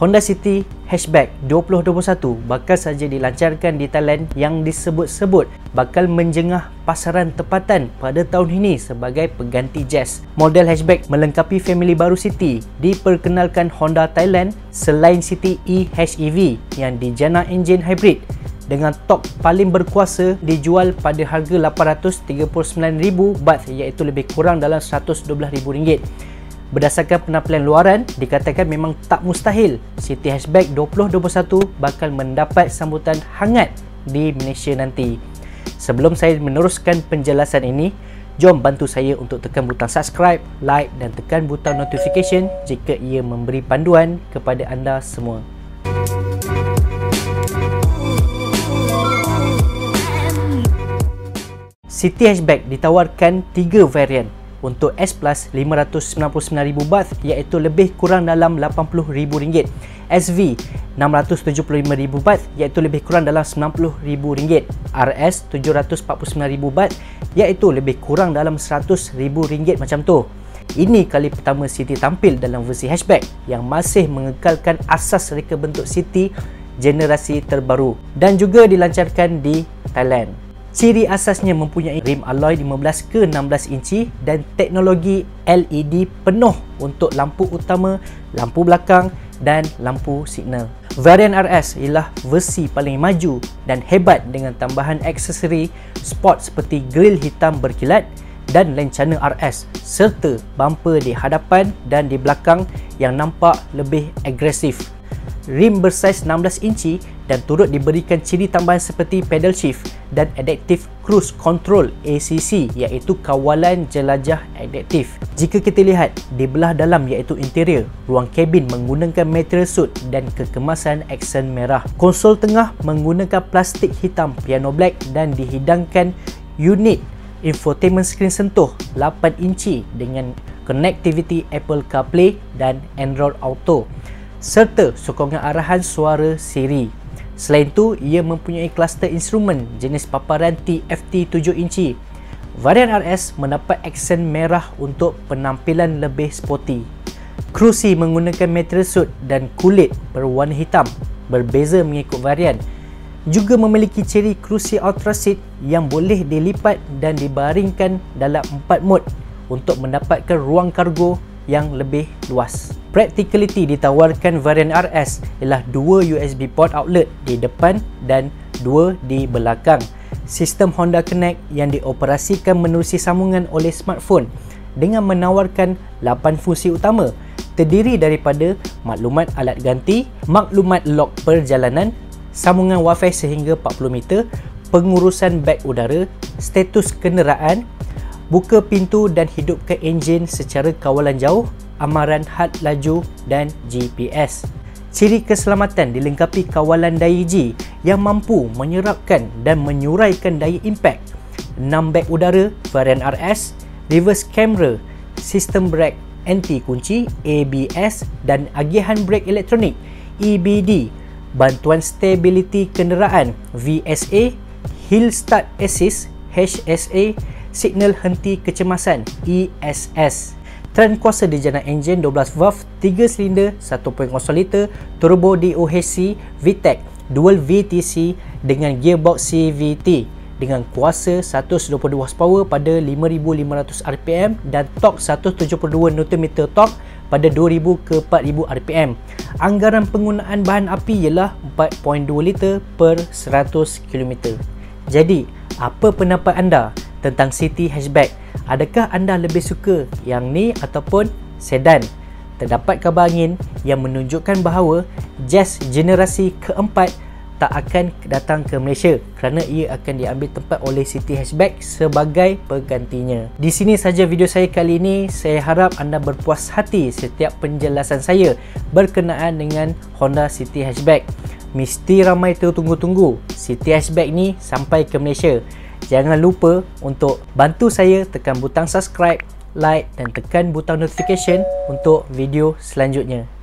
Honda City Hatchback 2021 bakal saja dilancarkan di Thailand yang disebut-sebut bakal menjengah pasaran tempatan pada tahun ini sebagai pengganti Jazz. Model hatchback melengkapi family baru City diperkenalkan Honda Thailand selain City e-HEV yang dijana enjin hybrid dengan torque paling berkuasa dijual pada harga RM839,000 iaitu lebih kurang dalam RM112,000. Berdasarkan penampilan luaran, dikatakan memang tak mustahil City Hatchback 2021 bakal mendapat sambutan hangat di Malaysia nanti. Sebelum saya meneruskan penjelasan ini, jom bantu saya untuk tekan butang subscribe, like dan tekan butang notification jika ia memberi panduan kepada anda semua. City Hatchback ditawarkan 3 varian. Untuk S Plus RM599,000 iaitu lebih kurang dalam RM80,000. SV RM675,000 iaitu lebih kurang dalam RM90,000. RS RM749,000 iaitu lebih kurang dalam RM100,000 macam tu. Ini kali pertama City tampil dalam versi hatchback yang masih mengekalkan asas reka bentuk City generasi terbaru dan juga dilancarkan di Thailand. Ciri asasnya mempunyai rim alloy 15 ke 16 inci dan teknologi LED penuh untuk lampu utama, lampu belakang dan lampu signal. Varian RS ialah versi paling maju dan hebat dengan tambahan aksesori sport seperti grill hitam berkilat dan lencana RS serta bumper di hadapan dan di belakang yang nampak lebih agresif. Rim bersaiz 16 inci dan turut diberikan ciri tambahan seperti pedal shift dan adaptive cruise control ACC iaitu kawalan jelajah adaptif. Jika kita lihat di belah dalam iaitu interior, ruang kabin menggunakan material suit dan kekemasan aksen merah. Konsol tengah menggunakan plastik hitam piano black dan dihidangkan unit infotainment skrin sentuh 8 inci dengan connectivity Apple CarPlay dan Android Auto serta sokongan arahan suara Siri. Selain itu, ia mempunyai kluster instrumen jenis paparan TFT 7 inci. Varian RS mendapat aksen merah untuk penampilan lebih sporty. Kerusi menggunakan material suit dan kulit berwarna hitam, berbeza mengikut varian. Juga memiliki ciri kerusi ultra seat yang boleh dilipat dan dibaringkan dalam 4 mod untuk mendapatkan ruang kargo yang lebih luas. Practicality ditawarkan varian RS ialah 2 USB port outlet di depan dan 2 di belakang. Sistem Honda Connect yang dioperasikan menerusi sambungan oleh smartphone dengan menawarkan 8 fungsi utama terdiri daripada maklumat alat ganti, maklumat log perjalanan, sambungan Wi-Fi sehingga 40 meter, pengurusan beg udara, status kenderaan, buka pintu dan hidupkan enjin secara kawalan jauh, amaran had laju dan GPS. Ciri keselamatan dilengkapi kawalan daya G yang mampu menyerapkan dan menyuraikan daya impak, 6 beg udara varian RS, reverse camera, sistem brake anti kunci ABS dan agihan brake elektronik EBD, bantuan stabiliti kenderaan VSA, hill start assist HSA, signal henti kecemasan ESS. Tren kuasa dijana enjin 12 valve 3 silinder 1.0 liter turbo DOHC VTEC dual VTC dengan gearbox CVT dengan kuasa 122 horsepower pada 5500 rpm dan torque 172 Nm torque pada 2000 ke 4000 rpm. Anggaran penggunaan bahan api ialah 4.2 liter per 100 km. Jadi, apa pendapat anda tentang City Hatchback? Adakah anda lebih suka yang ni ataupun sedan? Terdapat kabar angin yang menunjukkan bahawa Jazz generasi keempat tak akan datang ke Malaysia kerana ia akan diambil tempat oleh City Hatchback sebagai penggantinya. Di sini saja video saya kali ini. Saya harap anda berpuas hati setiap penjelasan saya berkenaan dengan Honda City Hatchback. Mesti ramai tertunggu-tunggu City Hatchback ni sampai ke Malaysia. Jangan lupa untuk bantu saya tekan butang subscribe, like dan tekan butang notification untuk video selanjutnya.